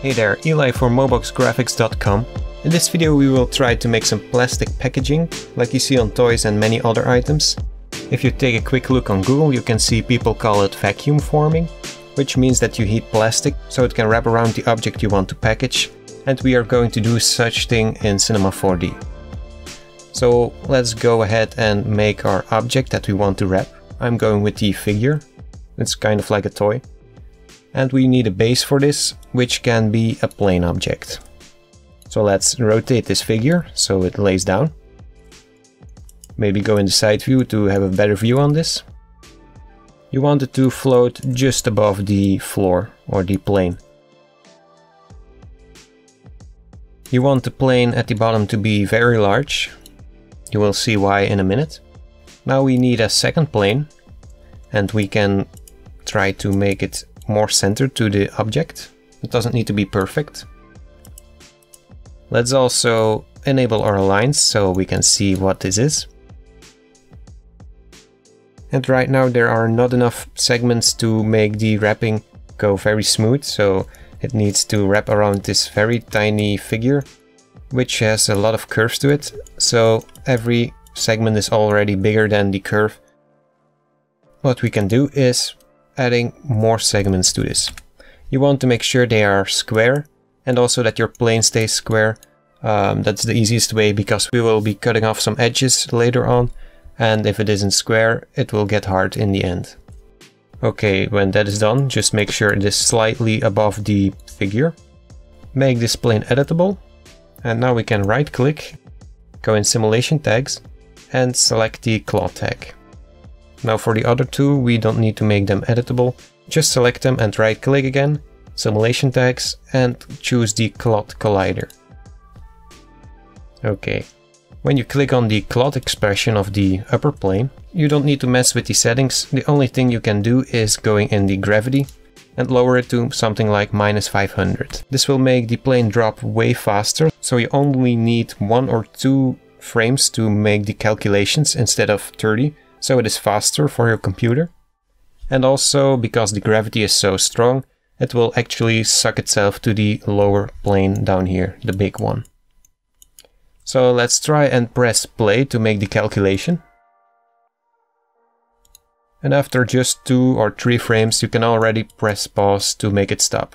Hey there, Eli for MoboxGraphics.com. In this video we will try to make some plastic packaging, like you see on toys and many other items. If you take a quick look on Google, you can see people call it vacuum forming, which means that you heat plastic so it can wrap around the object you want to package. And we are going to do such thing in Cinema 4D. So let's go ahead and make our object that we want to wrap. I'm going with the figure, it's kind of like a toy. And we need a base for this, which can be a plane object. So let's rotate this figure so it lays down. Maybe go in the side view to have a better view on this. You want it to float just above the floor or the plane. You want the plane at the bottom to be very large. You will see why in a minute. Now we need a second plane, and we can try to make it more centered to the object. It doesn't need to be perfect. Let's also enable our lines so we can see what this is. And right now there are not enough segments to make the wrapping go very smooth, so it needs to wrap around this very tiny figure, which has a lot of curves to it, so every segment is already bigger than the curve. What we can do is adding more segments to this. You want to make sure they are square and also that your plane stays square. That's the easiest way because we will be cutting off some edges later on, and if it isn't square it will get hard in the end. Okay, when that is done, just make sure it is slightly above the figure. Make this plane editable, and now we can right click, go in simulation tags and select the claw tag. Now for the other two, we don't need to make them editable. Just select them and right click again, simulation tags, and choose the cloth collider. Okay. When you click on the cloth expression of the upper plane, you don't need to mess with the settings. The only thing you can do is going in the gravity and lower it to something like -500. This will make the plane drop way faster, so you only need 1 or 2 frames to make the calculations instead of 30. So it is faster for your computer. And also, because the gravity is so strong, it will actually suck itself to the lower plane down here, the big one. So let's try and press play to make the calculation. And after just 2 or 3 frames, you can already press pause to make it stop.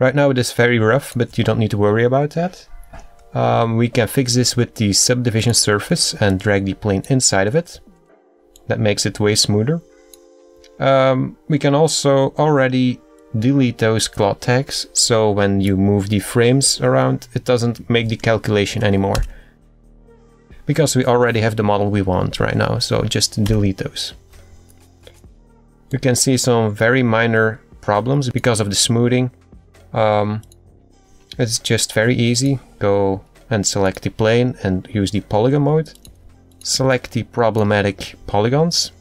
Right now it is very rough, but you don't need to worry about that. We can fix this with the subdivision surface and drag the plane inside of it. That makes it way smoother. We can also already delete those claw tags, so when you move the frames around, it doesn't make the calculation anymore. Because we already have the model we want right now, so just delete those. You can see some very minor problems because of the smoothing. It's just very easy. Go and select the plane and use the polygon mode. Select the problematic polygons,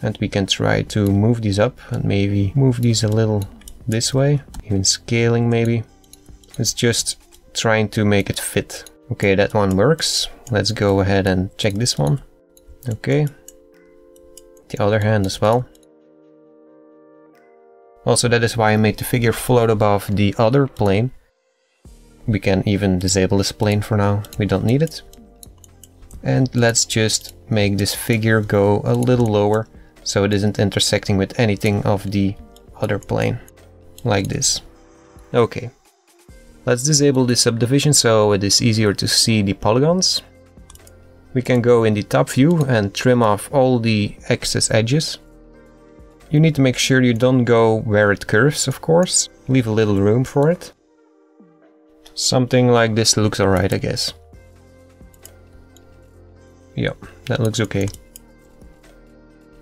and we can try to move these up and maybe move these a little this way, even scaling maybe. It's just trying to make it fit. Okay, that one works. Let's go ahead and check this one. Okay, the other hand as well. Also, that is why I made the figure float above the other plane. We can even disable this plane for now, we don't need it. And let's just make this figure go a little lower so it isn't intersecting with anything of the other plane, like this. Okay, let's disable the subdivision so it is easier to see the polygons. We can go in the top view and trim off all the excess edges. You need to make sure you don't go where it curves, of course. Leave a little room for it. Something like this looks alright, I guess. Yep, that looks okay.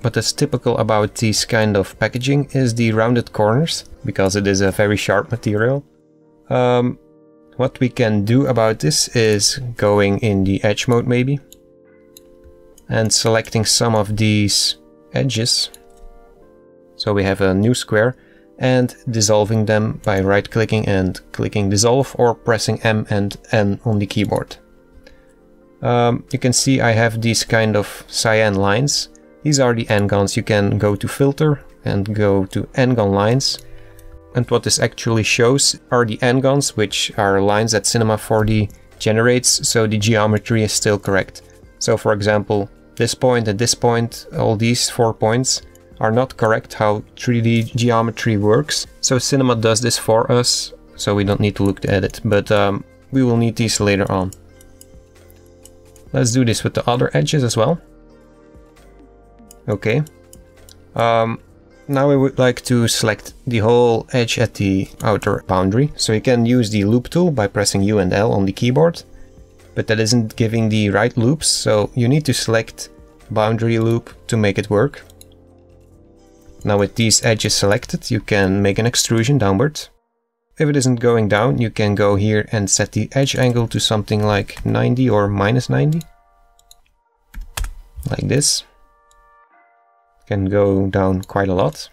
What is typical about these kind of packaging is the rounded corners, because it is a very sharp material. What we can do about this is going in the edge mode maybe, and selecting some of these edges, so we have a new square, and dissolving them by right-clicking and clicking dissolve or pressing M and N on the keyboard. You can see I have these kind of cyan lines. These are the n-gons. You can go to filter, and go to n-gon lines. And what this actually shows are the n-gons, which are lines that Cinema 4D generates, so the geometry is still correct. So for example, this point and this point, all these 4 points are not correct how 3D geometry works. So Cinema does this for us, so we don't need to look at it, but we will need these later on. Let's do this with the other edges as well. Okay. Now we would like to select the whole edge at the outer boundary. So you can use the loop tool by pressing U and L on the keyboard, but that isn't giving the right loops, so you need to select boundary loop to make it work. Now with these edges selected, you can make an extrusion downward. If it isn't going down, you can go here and set the edge angle to something like 90 or minus 90. Like this. Can go down quite a lot.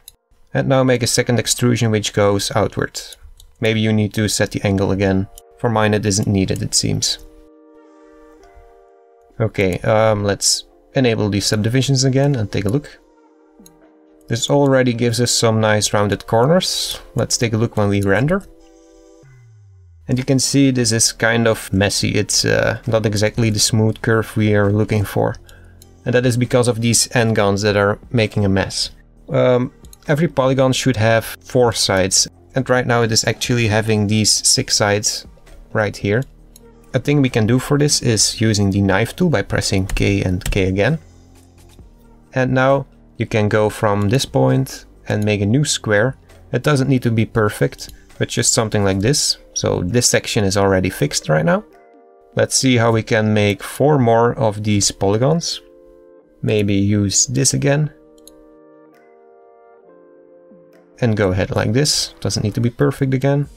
And now make a second extrusion which goes outward. Maybe you need to set the angle again. For mine it isn't needed, it seems. Okay, let's enable the subdivisions again and take a look. This already gives us some nice rounded corners. Let's take a look when we render. And you can see this is kind of messy. It's not exactly the smooth curve we are looking for. And that is because of these n-gons that are making a mess. Every polygon should have 4 sides. And right now it is actually having these 6 sides right here. A thing we can do for this is using the knife tool by pressing K and K again. And now you can go from this point and make a new square. It doesn't need to be perfect, but just something like this. So this section is already fixed right now. Let's see how we can make 4 more of these polygons. Maybe use this again. And go ahead like this. Doesn't need to be perfect again.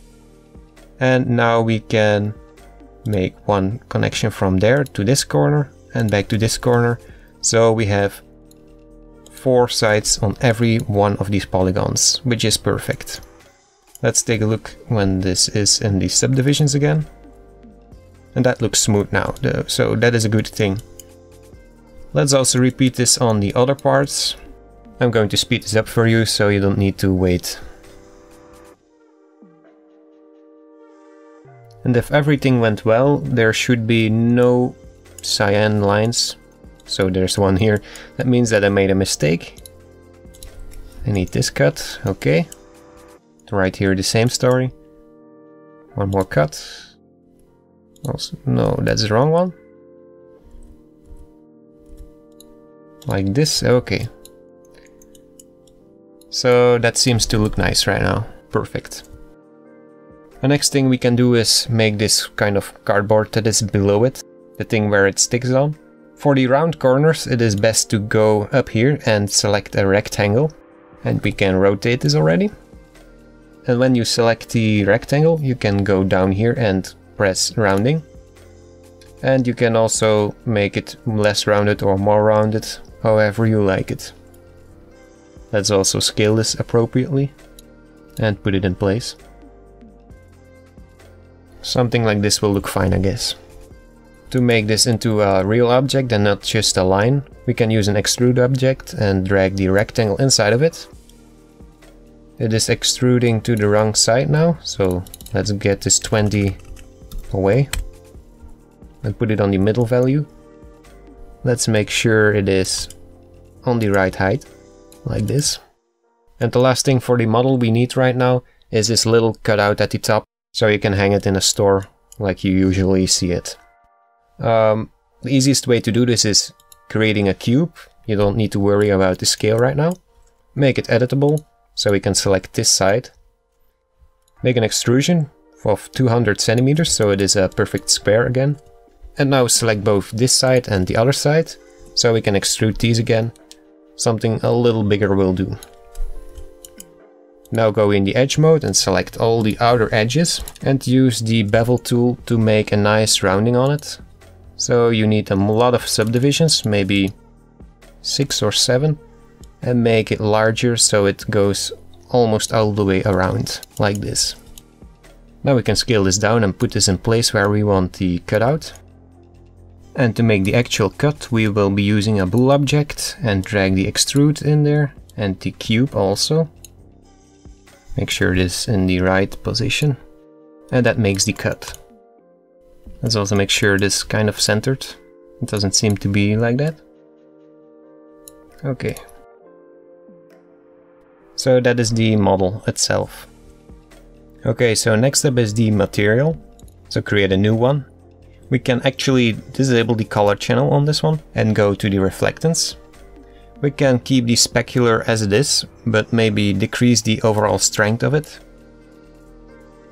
And now we can make 1 connection from there to this corner and back to this corner. So we have 4 sides on every one of these polygons, which is perfect. Let's take a look when this is in the subdivisions again. And that looks smooth now, so that is a good thing. Let's also repeat this on the other parts. I'm going to speed this up for you, so you don't need to wait. And if everything went well, there should be no cyan lines. So there's one here. That means that I made a mistake. I need this cut, okay. Right here the same story. 1 more cut. Also, no, that's the wrong one. Like this, okay. So that seems to look nice right now. Perfect. The next thing we can do is make this kind of cardboard that is below it. The thing where it sticks on. For the round corners, it is best to go up here and select a rectangle. And we can rotate this already. And when you select the rectangle, you can go down here and press rounding. And you can also make it less rounded or more rounded, however you like it. Let's also scale this appropriately and put it in place. Something like this will look fine, I guess. To make this into a real object and not just a line, we can use an extrude object and drag the rectangle inside of it. It is extruding to the wrong side now, so let's get this 20 away and put it on the middle value. Let's make sure it is on the right height, like this. And the last thing for the model we need right now is this little cutout at the top, so you can hang it in a store like you usually see it. The easiest way to do this is creating a cube. You don't need to worry about the scale right now. Make it editable, so we can select this side. Make an extrusion of 200 centimeters, so it is a perfect square again. And now select both this side and the other side, so we can extrude these again. Something a little bigger will do. Now go in the edge mode and select all the outer edges and use the bevel tool to make a nice rounding on it. So you need a lot of subdivisions, maybe 6 or 7, and make it larger so it goes almost all the way around, like this. Now we can scale this down and put this in place where we want the cutout. And to make the actual cut, we will be using a bool object and drag the extrude in there and the cube also. Make sure it is in the right position, and that makes the cut. Let's also make sure it is kind of centered. It doesn't seem to be like that. Okay. So that is the model itself. Okay, so next up is the material. So create a new one. We can actually disable the color channel on this one and go to the reflectance. We can keep the specular as it is, but maybe decrease the overall strength of it.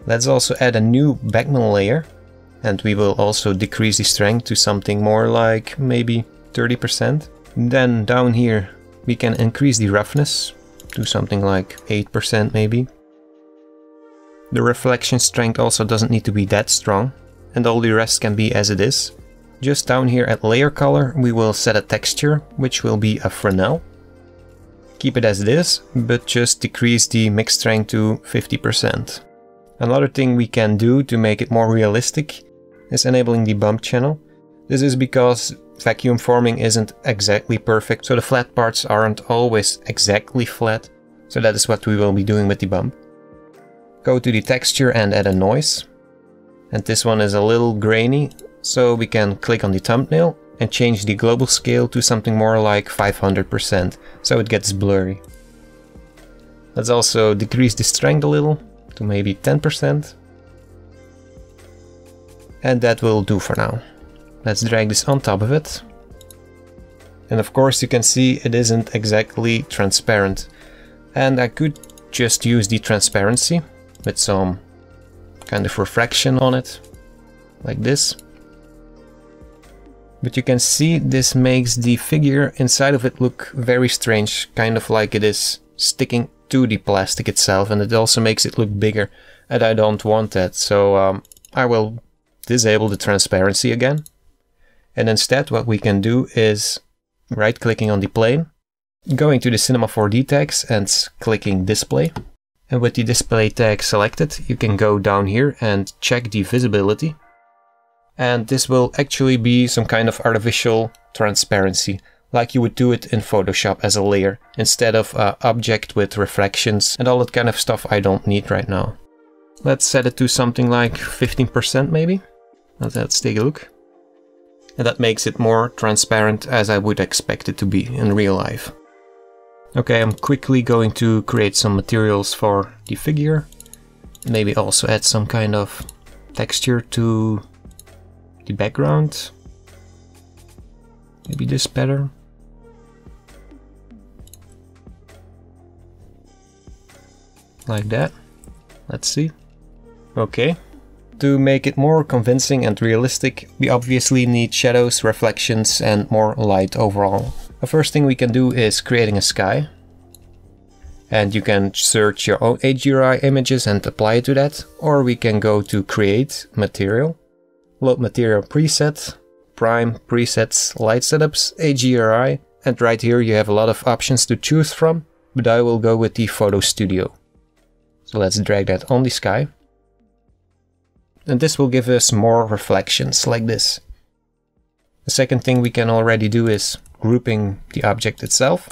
Let's also add a new Beckmann layer, and we will also decrease the strength to something more like maybe 30%. Then down here we can increase the roughness to something like 8% maybe. The reflection strength also doesn't need to be that strong, and all the rest can be as it is. Just down here at layer color, we will set a texture, which will be a Fresnel. Keep it as it is, but just decrease the mix strength to 50%. Another thing we can do to make it more realistic is enabling the bump channel. This is because vacuum forming isn't exactly perfect, so the flat parts aren't always exactly flat. So that is what we will be doing with the bump. Go to the texture and add a noise. And this one is a little grainy, so we can click on the thumbnail and change the global scale to something more like 500%, so it gets blurry. Let's also decrease the strength a little, to maybe 10%. And that will do for now. Let's drag this on top of it. And of course you can see it isn't exactly transparent. And I could just use the transparency with some kind of refraction on it, like this. But you can see this makes the figure inside of it look very strange, kind of like it is sticking to the plastic itself, and it also makes it look bigger, and I don't want that, so I will disable the transparency again. And instead what we can do is right-clicking on the plane, going to the Cinema 4D tags and clicking display. And with the display tag selected, you can go down here and check the visibility. And this will actually be some kind of artificial transparency, like you would do it in Photoshop as a layer, instead of an object with refractions and all that kind of stuff I don't need right now. Let's set it to something like 15% maybe. Let's take a look. And that makes it more transparent as I would expect it to be in real life. Okay, I'm quickly going to create some materials for the figure. Maybe also add some kind of texture to the background. Maybe this better. Like that. Let's see. Okay. To make it more convincing and realistic, we obviously need shadows, reflections, and more light overall. The first thing we can do is creating a sky. And you can search your own AGRI images and apply it to that. Or we can go to Create, Material, Load Material Preset, Prime, Presets, Light Setups, AGRI. And right here you have a lot of options to choose from, but I will go with the Photo Studio. So let's drag that on the sky. And this will give us more reflections like this. The second thing we can already do is grouping the object itself.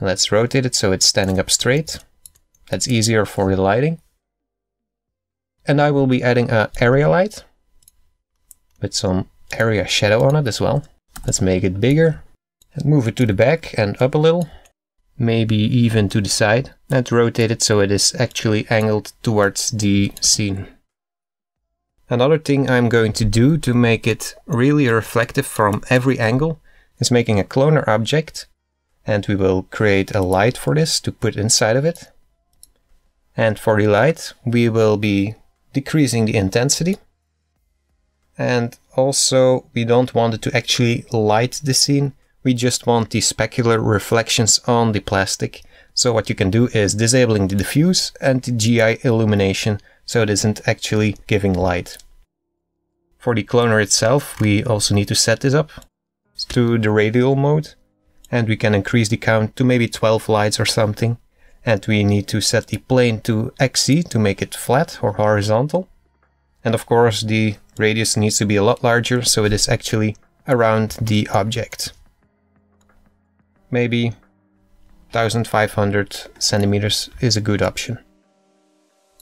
Let's rotate it so it's standing up straight. That's easier for the lighting. And I will be adding an area light with some area shadow on it as well. Let's make it bigger and move it to the back and up a little, maybe even to the side, and rotate it so it is actually angled towards the scene. Another thing I'm going to do to make it really reflective from every angle is making a cloner object, and we will create a light for this to put inside of it. And for the light we will be decreasing the intensity, and also we don't want it to actually light the scene, we just want the specular reflections on the plastic. So what you can do is disabling the diffuse and the GI illumination, so it isn't actually giving light. For the cloner itself, we also need to set this up to the radial mode, and we can increase the count to maybe 12 lights or something. And we need to set the plane to XZ to make it flat or horizontal. And of course the radius needs to be a lot larger, so it is actually around the object. Maybe 1500 centimeters is a good option.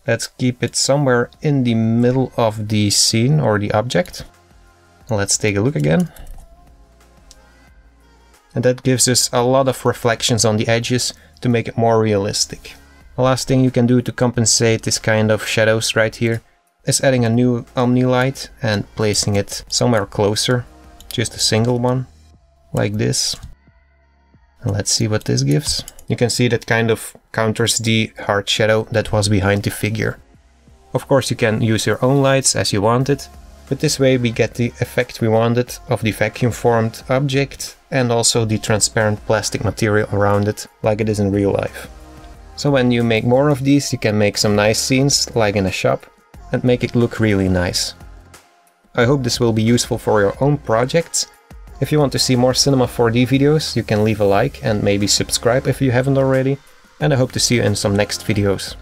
Let's keep it somewhere in the middle of the scene or the object. Let's take a look again. And that gives us a lot of reflections on the edges to make it more realistic. The last thing you can do to compensate this kind of shadows right here is adding a new omni light and placing it somewhere closer. Just a single one, like this. And let's see what this gives. You can see that kind of counters the hard shadow that was behind the figure. Of course you can use your own lights as you wanted, but this way we get the effect we wanted of the vacuum formed object and also the transparent plastic material around it, like it is in real life. So when you make more of these, you can make some nice scenes, like in a shop, and make it look really nice. I hope this will be useful for your own projects. If you want to see more Cinema 4D videos, you can leave a like and maybe subscribe if you haven't already, and I hope to see you in some next videos.